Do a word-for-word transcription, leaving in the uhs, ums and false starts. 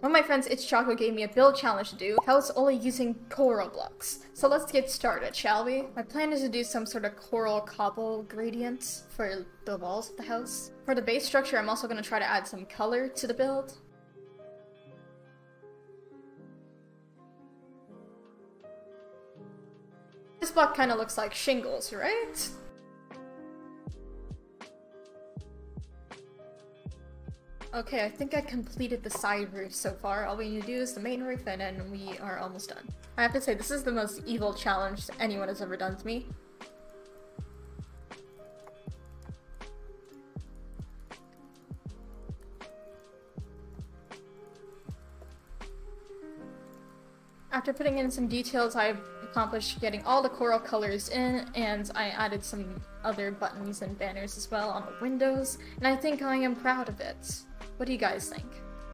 One of my friends, ItzChoco, gave me a build challenge to do. How's only using coral blocks? So let's get started, shall we? My plan is to do some sort of coral cobble gradients for the walls of the house. For the base structure, I'm also going to try to add some color to the build. This block kind of looks like shingles, right? Okay, I think I completed the side roof so far. All we need to do is the main roof, and then we are almost done. I have to say, this is the most evil challenge anyone has ever done to me. After putting in some details, I accomplished getting all the coral colors in, and I added some other buttons and banners as well on the windows, and I think I am proud of it. What do you guys think?